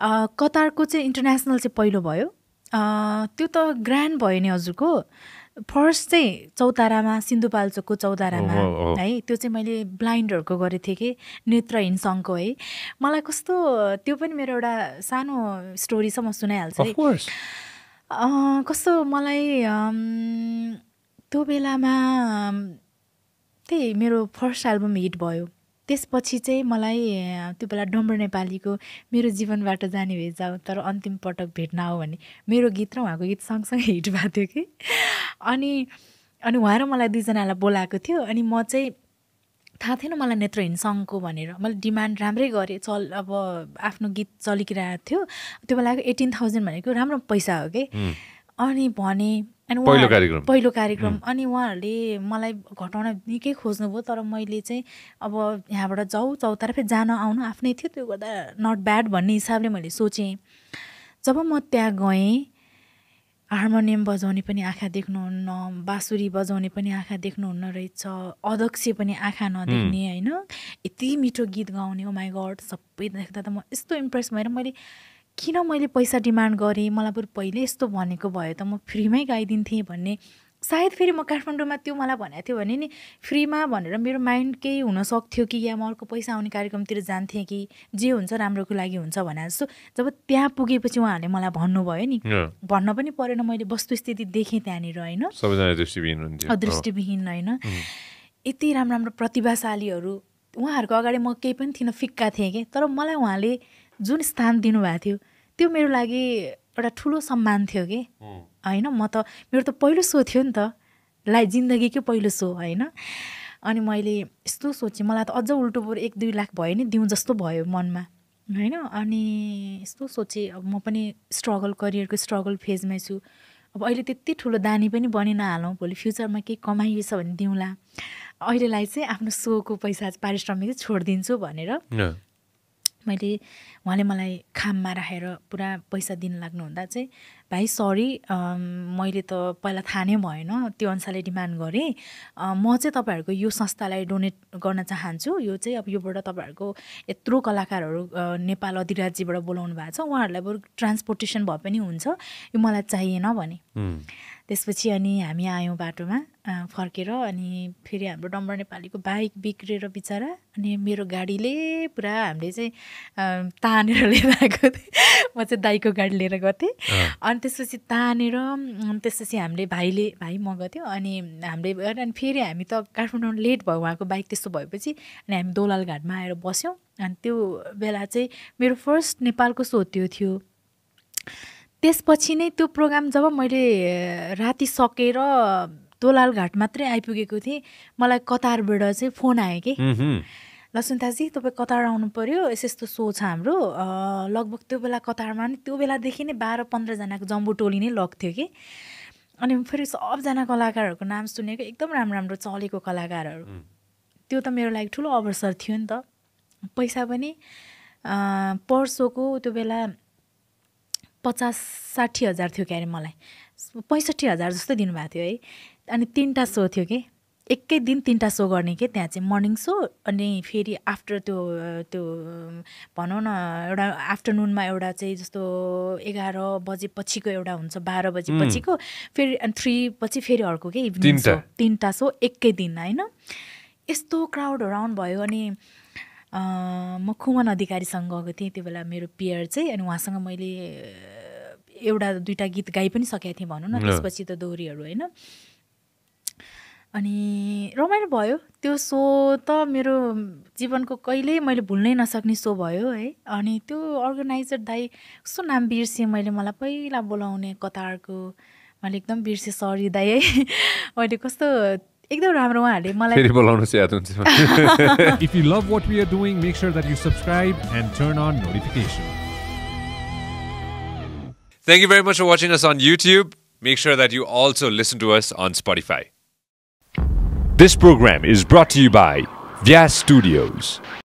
Qatar ko international se पहिलो भयो त्यो त ग्रान्ड भयो नि हजुरको फर्स्ट चाहिँ चौतारामा सिन्धुपाल्चोकको चौतारामा है त्यो चाहिँ मैले ब्लाइन्डहरुको गरेथे के नेत्रहीन संघको है मलाई कस्तो त्यो पनि मेरो एउटा सानो स्टोरी सम्म सुनाइहाल्छ है कस्तो मलाई त्यो बेलामा त्यही मेरो फर्स्ट एल्बम हिट भयो त्यसपछि चाहिँ मलाई त्यो बेला डम्बर नेपालीको मेरो जीवनबाट जाने भए जाऊ तर अन्तिम पटक भेट्न आऊ भने मेरो गीत र उहाँको गीत सँगसँगै हिट भएको थियो कि अनि उहाँ र मलाई दुई जनालाई बोलाएको थियो अनि म चाहिँ थाहा थिएन मलाई नेत्रहीन संघको भनेर मैले डिमान्ड राम्रै गरेँ चल अब आफ्नो गीत चलिरहेको थियो त्यो बेलाको 18,000 भनेको राम्रो पैसा हो के अनि भने अनि पहिलो कार्यक्रम अनि उहाँहरुले मलाई घटाउन निकै खोज्नुभयो तर मैले चाहिँ अब यहाँबाट चौतर्फै जान आउन आफ्नै थियो त्यो गर्दा नट ब्याड भन्ने हिसाबले मैले सोचे जब म त्यहाँ गएँ हार्मोनियम बजाउने पनि आँखा देख्नुहुन्न बाँसुरी बजाउने पनि आँखा देख्नुहुन्न रहेछ अध्यक्ष पनि आँखा नदेख्ने हैन यति मिठो गीत गाउने ओ माय गॉड सबै देख्दा त म यस्तो इम्प्रेस भएर मैले किन मैले पैसा डिमान्ड गरे मलाई पुरै पहिले यस्तो भनेको भए त म फ्रीमै गाइदिन्थे भन्ने सायद फेरि म काठमाडौँमा त्यो मलाई भनेको थियो भने नि फ्रीमा भनेर मेरो माइन्ड केही हुन सक्थ्यो कि या म अर्को पैसा आउने कार्यक्रमतिर जान्थे कि जे हुन्छ राम्रोको लागि हुन्छ भने जस्तो जब त्यहाँ पुगेपछि उहाँहरूले मलाई भन्नुभयो नि भन्न पनि परेन मैले वस्तुस्थिति देखेँ त्यहाँनिर हैन सबैजना दृष्टिविहीन हुन्थ्यो दृष्टिविहीन हैन यति राम्रो प्रतिभाशालीहरू उहाँहरूको अगाडि म केही पनि थिन फिक्का थिएँ के तर मलाई उहाँले जुन स्थान दिनुभएको थियो त्यो मेरो लागि एउटा ठुलो सम्मान थियो के हैन म त मेरो त पहिलो सो थियो नि त लाइ जिन्दगीकै पहिलो सो हैन अनि मैले यस्तो सोचे मलाई त अझ उल्टो पुर 1-2 लाख भयो नि दिउँ जस्तो भयो मनमा हैन अनि यस्तो सोचे अब म पनि स्ट्रगल करियरको स्ट्रगल फेजमै छु अब अहिले त्यति ठुलो दानी पनि बनिन हालौं भोलि फ्युचरमा के कमाइएछ भने दिउँला अहिलेलाई चाहिँ आफ्नो सोको पैसा पारिश्रमिक छोड्दिन्छु भनेर मैले उहाँले मलाई खाममा राखेर पुरा पैसा दिन लाग्नु हुँदा चाहिँ भाइ सरी मैले त पहिला थाहा नै भएन त्यो अनुसारले डिमान्ड गरेँ म चाहिँ तपाईहरुको यो संस्थालाई डोनेट गर्न चाहन्छु यो चाहिँ अब योबाट तपाईहरुको यत्रो कलाकारहरु नेपाल अधिराज्यबाट बोलाउनु भएको छ उहाँहरुलाई बरु ट्रान्सपोर्टेसन भए पनि हुन्छ यो मलाई चाहिएन भने त्यसपछि अनि हामी आयौं बाटोमा फर्केर अनि फेरि हाम्रो डम्बर नेपालीको बाइक बिग्रेर बिचारा अनि मेरो गाडीले पुरा हामीले चाहिँ तानेर ल्याएको थिए म चाहिँ दाइको गाडी लिएर गथे अनि त्यसपछि तानेर त्यसपछि भाइ म गथ्यो अनि हामीले अनि फेरि हामी त काठमाडौँ लेट भयो उहाँको बाइक त्यस्तो भएपछि अनि हामी दोलाल घाटमा आएर बस्यौं अनि त्यो बेला चाहिँ मेरो फर्स्ट नेपालको सो त्यो थियो त्यसपछि नै त्यो प्रोग्राम जब मैले राति सकेर दोलाल घाट मात्रै आइपुगेको थिएँ मलाई कतारबाट चाहिँ फोन आयो के लसुन्ताजी तपाईँ कतार आउनु पर्यो यस्तो सो छ हाम्रो लगभग त्यो बेला कतारमा नि त्यो बेलादेखि नै 12-15 जनाको जम्बो टोली नै लग्थ्यो कि अनि फेरि सबजना कलाकारहरूको नाम सुनेको एकदम राम्रो चलेको कलाकारहरू त्यो त मेरो लागि ठुलो अवसर थियो नि त पैसा पनि पर्सोको त्यो बेला 50-60 हजार थियो क्यारे मलाई 65,000 जस्तो दिनुभएको थियो है अनि तीनटा सो थियो के एकै दिन तीनटा सो गर्ने के त्यहाँ चाहिँ मर्निङ सो अनि फेरि आफ्टर त्यो भनौं न एउटा आफ्टरनुनमा एउटा चाहिँ जस्तो 11 बजे पछिको एउटा हुन्छ 12 बजे पछिको फेरि अनि 3 पछि फेरि अर्को के इभिनिङ सो तीनटा सो एकै दिन हैन यस्तो क्राउड अराउन्ड भयो अनि म खुमन अधिकारीसँग गएको थिएँ त्यो बेला मेरो पियर चाहिँ अनि उहाँसँग मैले एउटा दुईटा गीत गाइ पनि सकेको थिएँ भनौं न त्यसपछि त दोहोरीहरू हैन अनि रमाइलो भयो त्यो सो त मेरो जीवनको कहिल्यै मैले भुल्नै नसक्ने सो भयो है अनि त्यो अर्गनाइजर दाइ कस्तो नाम बिर्से मलाई पहिला बोलाउने कतारको मैले एकदम बिर्से सरी दाइ है अहिले कस्तो एकदम राम्रो उहाँहरुले मलाई फेरि बोलाउन सहायता हुन्छ if you love what we are doing make sure that you subscribe and turn on notifications. Thank you very much for watching us on YouTube. Make sure that you also listen to us on Spotify. This program is brought to you by Vyas Studios.